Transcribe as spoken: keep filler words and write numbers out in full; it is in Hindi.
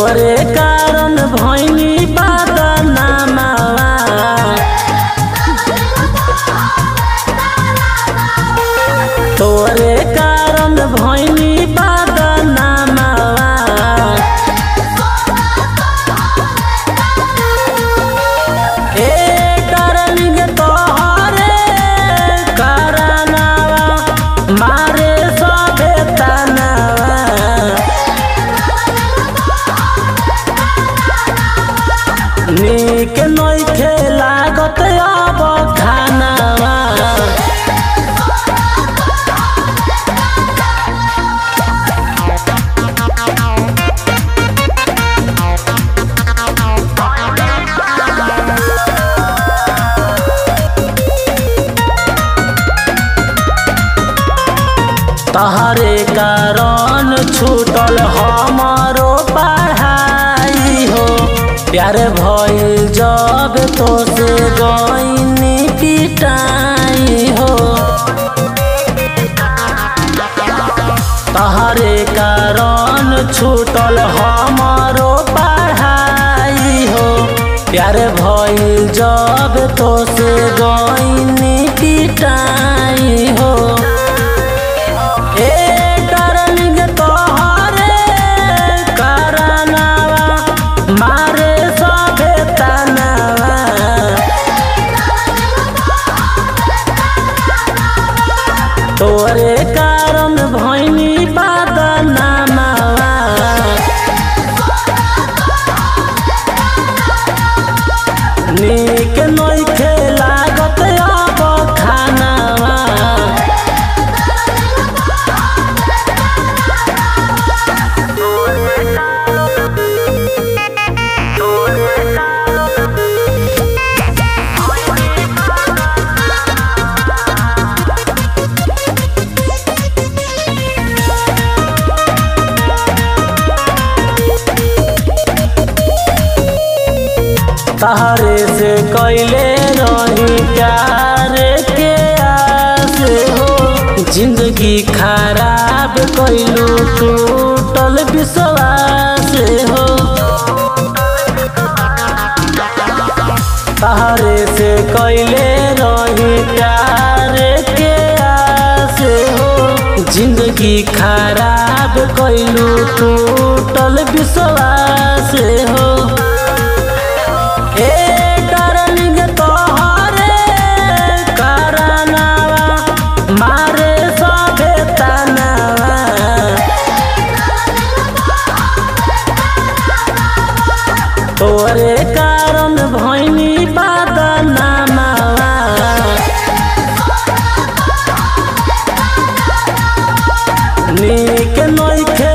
तोरे कारण भैनी बदनमवा तोरे कारण भैनी बदनमवा ए डरनी के तोरे कारणवा मारे सबे तनवा के नई खेला गते अब खानावा तहरे कारण छूटल हमारो पढ़ाई हो प्यार भइल जब तो से गईनी पिटाई हो तहरे कारण छूटल हमारो पढ़ाई हो प्यार भइल जब तो से गईनी पिटाई हो तोरे कारण भैनी बदनमवा निक नइखे लागत अब खानावा तहरे से कैले रही प्यार के आस हो जिंदगी खराब कैलू टूटल विश्वास हो तहरे से कैले रही प्यार के आस हो जिंदगी खराब कैलू टूटल विश्वास हो तोरे कारण भैनी बदनमवा निक नइखे।